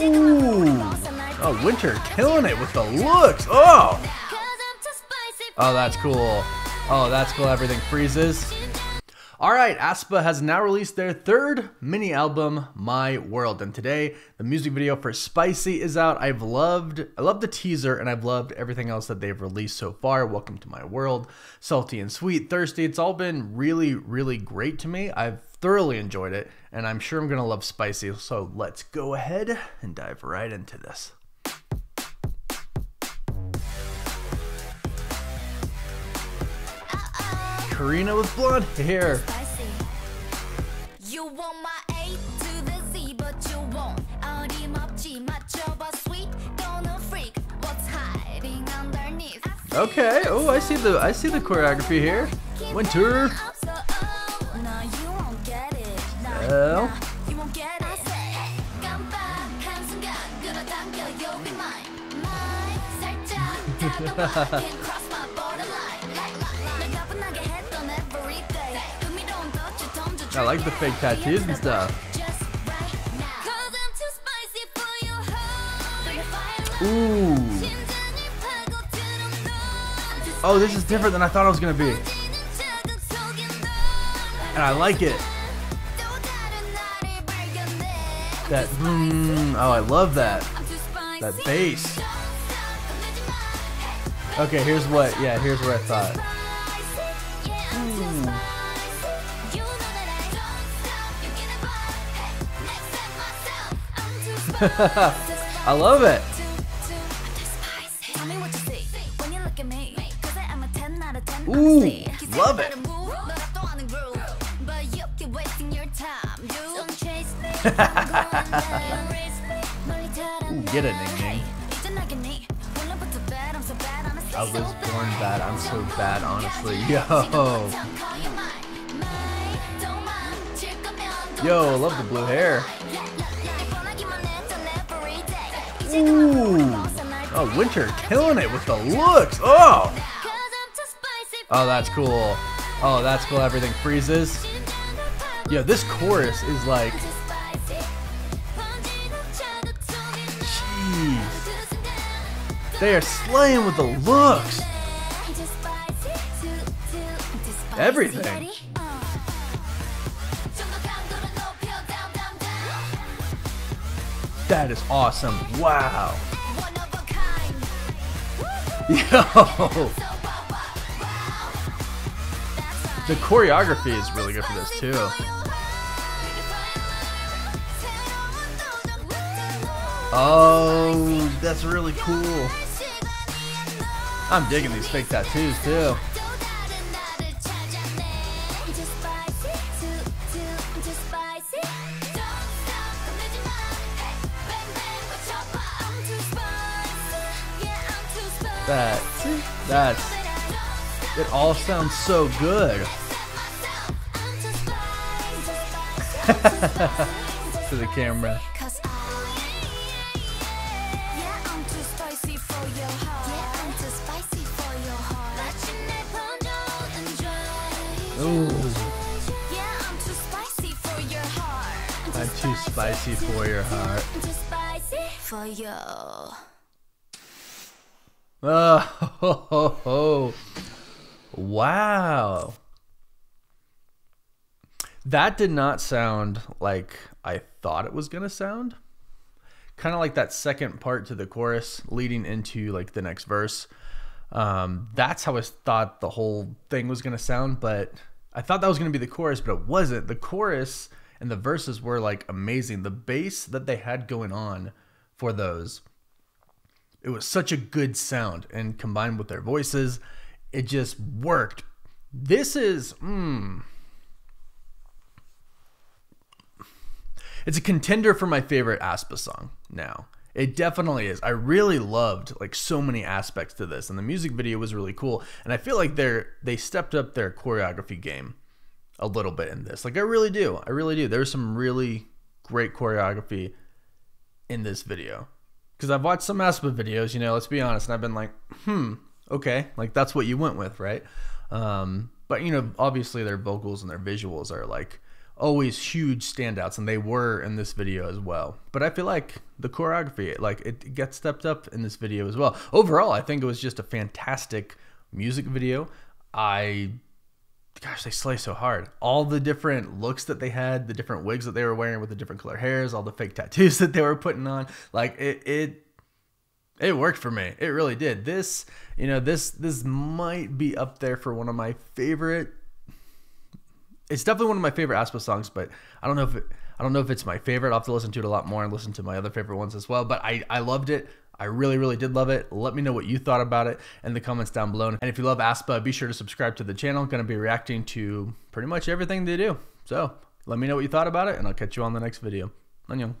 Ooh. Oh, Winter killing it with the looks. Oh. Oh, that's cool. Oh, that's cool. Everything freezes. Alright, aespa has now released their third mini album, My World, and today the music video for Spicy is out. I love the teaser, and I've loved everything else that they've released so far. Welcome to My World, Salty and Sweet, Thirsty. It's all been really, really great to me. I've thoroughly enjoyed it, and I'm sure I'm gonna love Spicy, so let's go ahead and dive right into this. Karina with blonde hair. You want my A to the Z, but you won't. Okay, oh, I see the choreography here. Winter. Oh. I like the fake tattoos and stuff. Ooh. Oh, this is different than I thought it was gonna be. And I like it. That boom. Oh, I love that. That bass. Okay, here's what. Yeah, here's what I thought. I love it. Ooh, love it. Ooh, get it, NingNing. I was born bad. I'm so bad, honestly. Yo. Yo, I love the blue hair. Ooh. Oh, Winter killing it with the looks. Oh. Oh, that's cool. Oh, that's cool. Everything freezes. Yeah, this chorus is like. Jeez. They are slaying with the looks. Everything. That is awesome. Wow. Yo. The choreography is really good for this too. Oh, that's really cool. I'm digging these fake tattoos too. That's, it all sounds so good. To the camera. Ooh. I'm too spicy for your heart. Oh, wow. That did not sound like I thought it was gonna sound. Kind of like that second part to the chorus leading into like the next verse. That's how I thought the whole thing was gonna sound, but I thought that was gonna be the chorus, but it wasn't. The chorus and the verses were like amazing. The bass that they had going on for those, it was such a good sound, and combined with their voices, it just worked. This is, it's a contender for my favorite aespa song now. It definitely is. I really loved like so many aspects to this, and the music video was really cool. And I feel like they stepped up their choreography game a little bit in this. Like I really do. There's some really great choreography in this video. Because I've watched some aespa videos, you know, let's be honest, and I've been like, okay, like that's what you went with, right? But you know, obviously their vocals and their visuals are like always huge standouts, and they were in this video as well. But I feel like the choreography, like, it gets stepped up in this video as well. Overall, I think it was just a fantastic music video. Gosh, they slay so hard. All the different looks that they had, the different wigs that they were wearing with the different color hairs, all the fake tattoos that they were putting on, like, it worked for me. It really did. This, you know, this might be up there for one of my favorite. It's definitely one of my favorite aespa songs, but I don't know if it's my favorite. I'll have to listen to it a lot more and listen to my other favorite ones as well. But I loved it. I really, really did love it. Let me know what you thought about it in the comments down below. And if you love aespa, be sure to subscribe to the channel. I'm going to be reacting to pretty much everything they do. So let me know what you thought about it, and I'll catch you on the next video. Annyeong.